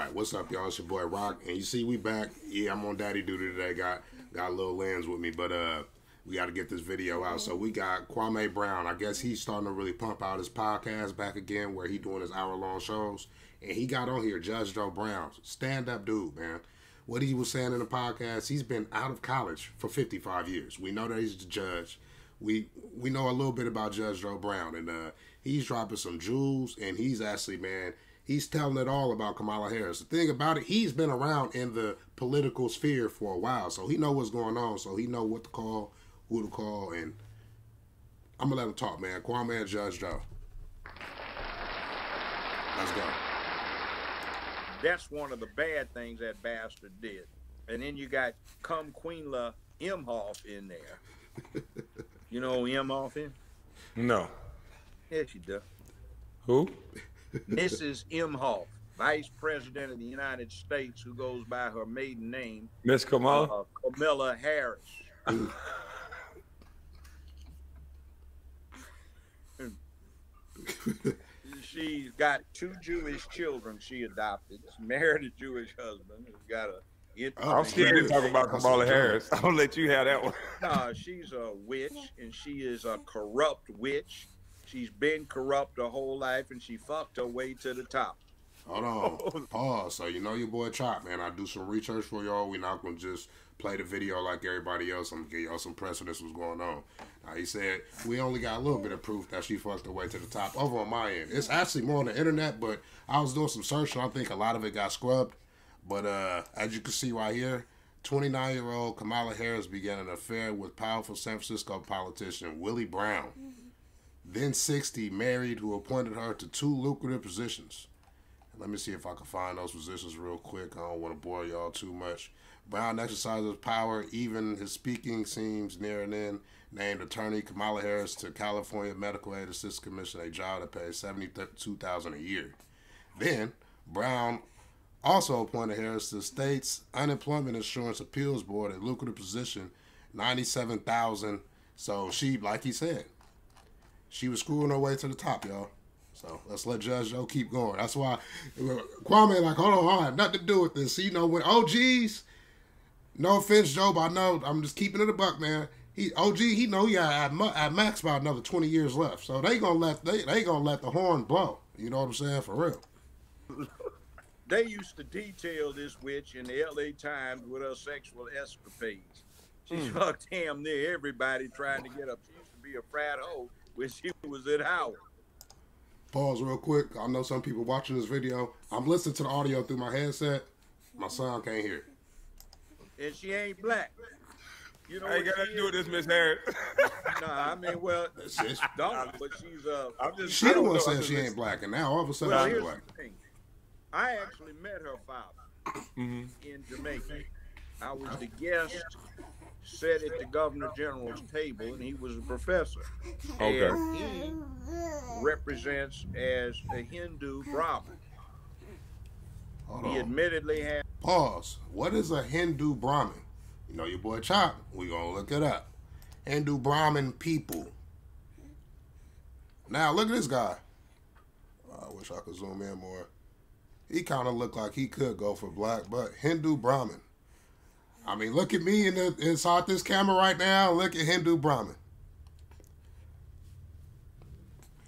Right, what's up, y'all? It's your boy Rock, and you see we back. Yeah, I'm on daddy duty today. Got Lil Lens with me, but we got to get this video out. So we got Kwame Brown. I guess he's starting to really pump out his podcast back again, where he doing his hour-long shows. And he got on here, Judge Joe Brown, stand-up dude, man. What he was saying in the podcast, he's been out of college for 55 years. We know that he's the judge. We know a little bit about Judge Joe Brown, and he's dropping some jewels, and he's actually, man, he's telling it all about Kamala Harris. The thing about it, he's been around in the political sphere for a while, so he know what's going on, so he know what to call, who to call, and I'm going to let him talk, man. Kwame and Judge Joe. Let's go. That's one of the bad things that bastard did. And then you got Kwame Imhoff in there. You know Imhoff in? No. Yes, you do. Who? Mrs. Imhoff, Vice President of the United States, who goes by her maiden name. Miss Kamala? Kamala Harris. She's got two Jewish children she adopted. She's married a Jewish husband who's got a... I'm scared to talk about Kamala Harris. I'll let you have that one. No, she's a witch, and she is a corrupt witch. She's been corrupt her whole life, and she fucked her way to the top. Hold on. Pause. So you know your boy Chop, man. I do some research for y'all. We're not going to just play the video like everybody else. I'm going to give y'all some precedence what's going on. Now, he said, we only got a little bit of proof that she fucked her way to the top over on my end. It's actually more on the internet, but I was doing some search, and I think a lot of it got scrubbed. But as you can see right here, 29-year-old Kamala Harris began an affair with powerful San Francisco politician Willie Brown. Then 60, married, who appointed her to two lucrative positions. Let me see if I can find those positions real quick. I don't want to bore y'all too much. Brown exercises power, even his speaking seems near and then. Named attorney Kamala Harris to California Medical Aid Assistance Commission, a job that pays $72,000 a year. Then Brown also appointed Harris to the state's Unemployment Insurance Appeals Board, a lucrative position, $97,000. So she, like he said, she was screwing her way to the top, y'all. So let's let Judge Joe keep going. That's why Kwame like, hold on, I have nothing to do with this. You know, when OGs, no offense, Joe, but I know I'm just keeping it a buck, man. He OG, he know he had at max about another 20 years left. So they gonna let they gonna let the horn blow. You know what I'm saying? For real. They used to detail this witch in the LA Times with her sexual escapades. She fucked damn near everybody trying to get up. She used to be a frat hoe when she was at Howard. Pause real quick. I know some people watching this video. I'm listening to the audio through my headset. My son can't hear it. And she ain't black. You know, I ain't got to do with this, Miss Harris. No, I mean, well, don't, but she's she the one saying she ain't black, and now all of a sudden she's black. I actually met her father in Jamaica. I was the guest set at the Governor General's table, and he was a professor. Okay. And he represents as a Hindu Brahmin. Hold on. He admittedly had... Pause. What is a Hindu Brahmin? You know your boy Chop. We're going to look it up. Hindu Brahmin people. Now, look at this guy. I wish I could zoom in more. He kind of looked like he could go for black, but Hindu Brahmin. I mean, look at me inside this camera right now. Look at Hindu Brahmin.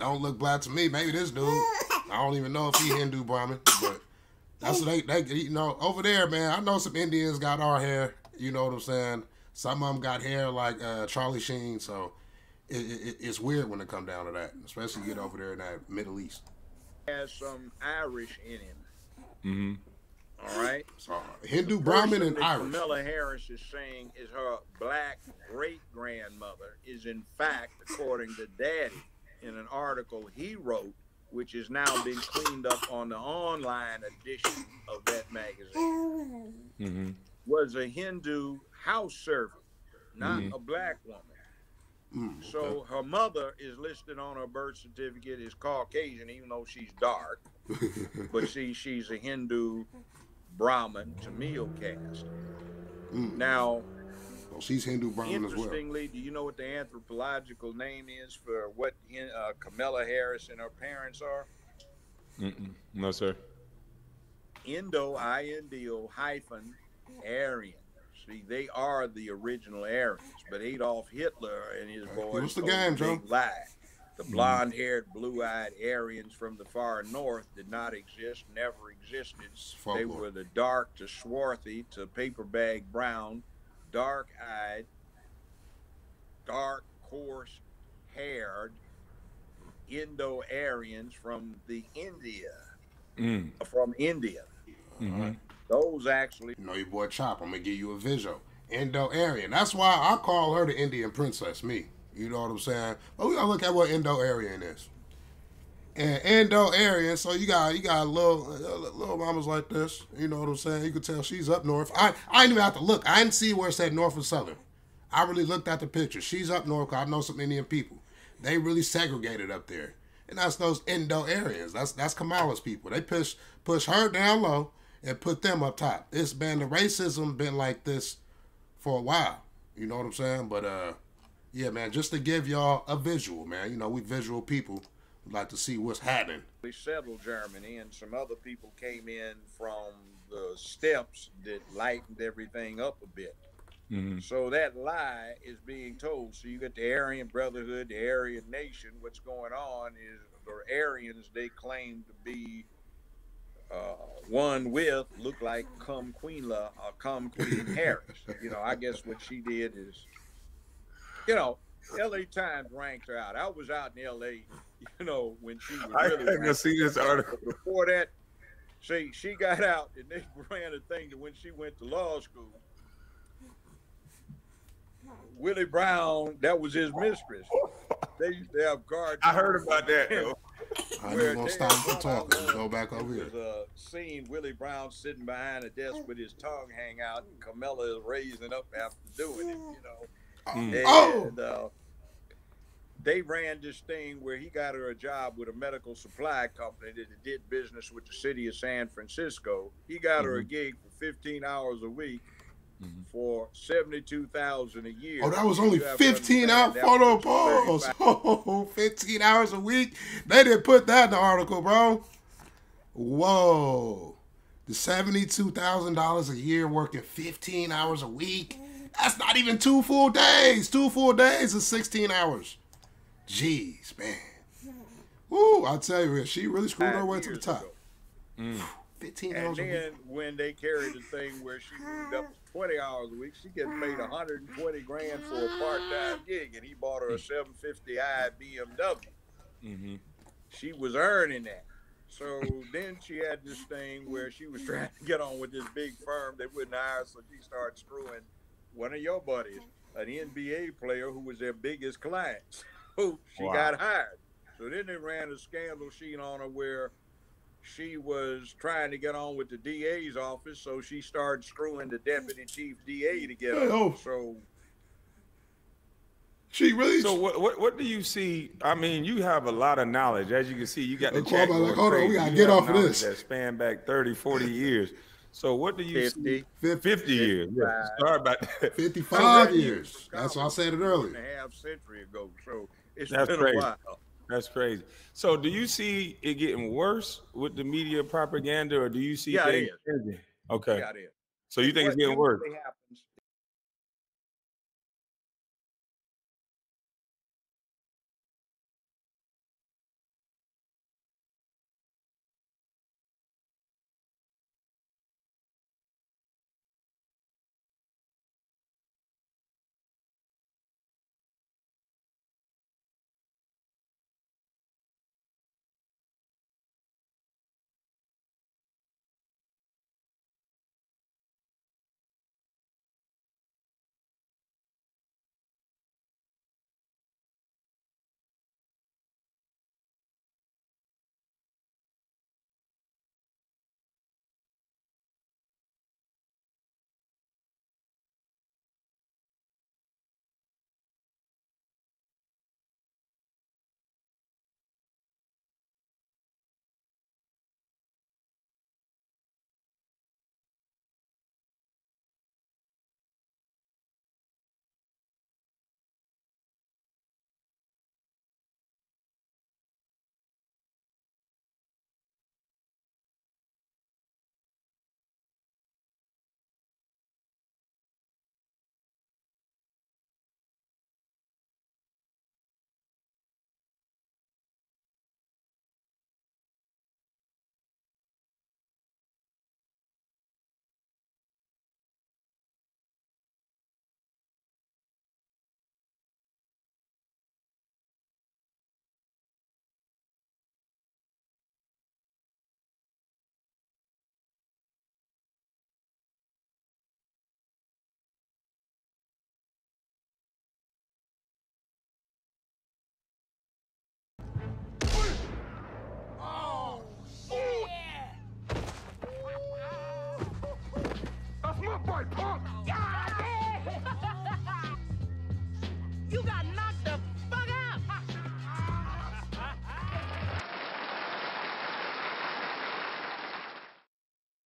Don't look black to me. Maybe this dude. I don't even know if he Hindu Brahmin, but that's what they you know, over there, man. I know some Indians got our hair. You know what I'm saying? Some of them got hair like Charlie Sheen, so it's weird when it come down to that, especially get over there in that Middle East. Has some Irish in him. All right. Hindu, Brahmin, and Irish. Kamala Harris is saying is her black great-grandmother is in fact, according to Daddy, in an article he wrote, which has now been cleaned up on the online edition of that magazine, was a Hindu house servant, not a black woman. So her mother is listed on her birth certificate as Caucasian, even though she's dark. But see, she's a Hindu Brahmin Tamil caste. Now, well, she's Hindu Brahmin as well. Interestingly, do you know what the anthropological name is for what Kamala Harris and her parents are? No, sir. Indo-Aryan. See, they are the original Aryans, but Adolf Hitler and his boys lied. The blonde-haired, blue-eyed Aryans from the far north did not exist, never existed. They were the dark to swarthy to paper-bag brown, dark-eyed, dark, coarse-haired Indo-Aryans from India. Mm-hmm. Those actually, you know, your boy Chop, I'm gonna give you a visual. Indo-Aryan. That's why I call her the Indian princess, me. You know what I'm saying? But we gotta look at what Indo-Aryan is. And Indo-Aryan, so you got little mamas like this. You know what I'm saying? You can tell she's up north. I didn't even have to look. I didn't see where it said north or southern. I really looked at the picture. She's up north because I know some Indian people. They really segregated up there. And that's those Indo-Aryans. That's Kamala's people. They push her down low and put them up top. It's been the racism been like this for a while. You know what I'm saying? But yeah, man, just to give y'all a visual, man. You know, we visual people like to see what's happening. We settled Germany and some other people came in from the steppes that lightened everything up a bit. Mm-hmm. So that lie is being told. So you got the Aryan Brotherhood, the Aryan Nation. What's going on is the Aryans, they claim to be one with, look like Queen Harris. You know, I guess what she did is, you know, L.A. Times ranked her out. I was out in L.A., you know, when she was really ranked. I haven't seen this article. But before that, see, she got out and they ran a thing that when she went to law school, Willie Brown, that was his mistress. They used to have guards. I heard about that, though. I'm just going to stop from talking. Go back over here. Seen Willie Brown sitting behind a desk with his tongue hang out, and Kamala is raising up after doing it, you know. And they ran this thing where he got her a job with a medical supply company that did business with the city of San Francisco. He got her a gig for 15 hours a week. Mm-hmm. For $72,000 a year. Oh, that was only 15 hours. Photo pause. Oh, 15 hours a week. They didn't put that in the article, bro. Whoa, the $72,000 a year working 15 hours a week. That's not even 2 full days. 2 full days is 16 hours. Jeez, man. Woo, I tell you, she really screwed her way to the top. Mm. 15 hours a week. And then when they carried the thing where she moved up 20 hours a week, she gets paid $120,000 for a part-time gig, and he bought her a 750i BMW. Mm-hmm. She was earning that. So then she had this thing where she was trying to get on with this big firm that wouldn't hire, so she started screwing one of your buddies, an NBA player who was their biggest client. So she got hired. So then they ran a scandal sheet on her where she was trying to get on with the DA's office, so she started screwing the deputy chief DA to get on. So she really. So what do you see? I mean, you have a lot of knowledge, as you can see. You got the chat. Like, hold on, we gotta get off of this. That span back 30, 40 years. So what do you see? 50 years. Yeah. Sorry about that. 55 years. That's why I said it earlier. A half century ago. So it's been a while. That's crazy. So do you see it getting worse with the media propaganda, or do you see it? Yeah, it is. Okay. So you think it's getting worse? Happens,